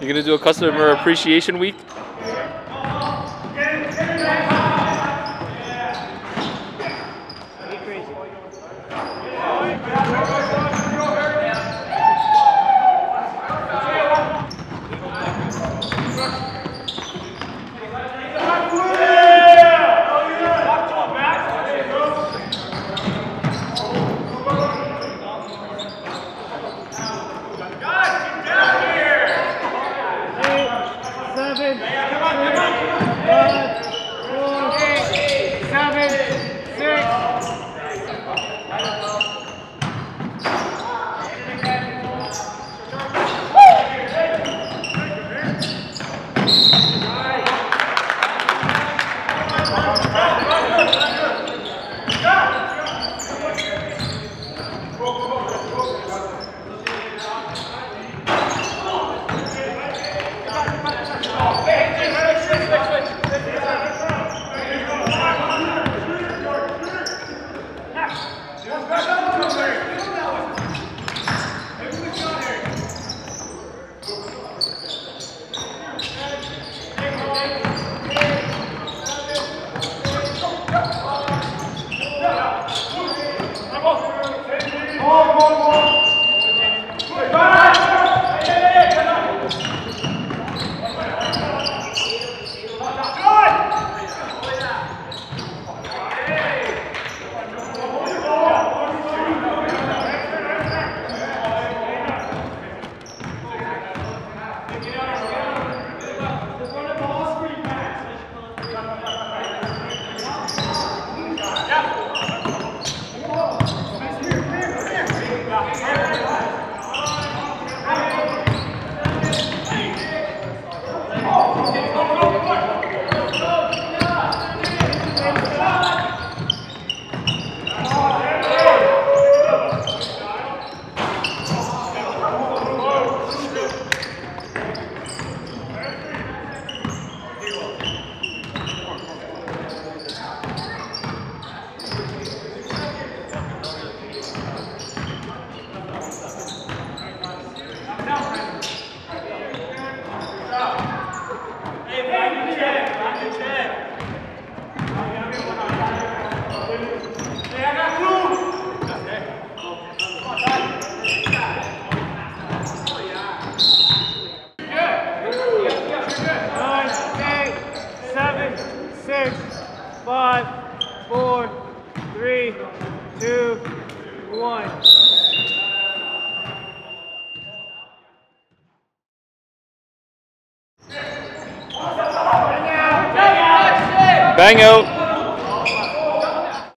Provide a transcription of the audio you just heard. You're gonna do a customer appreciation week? Bang out.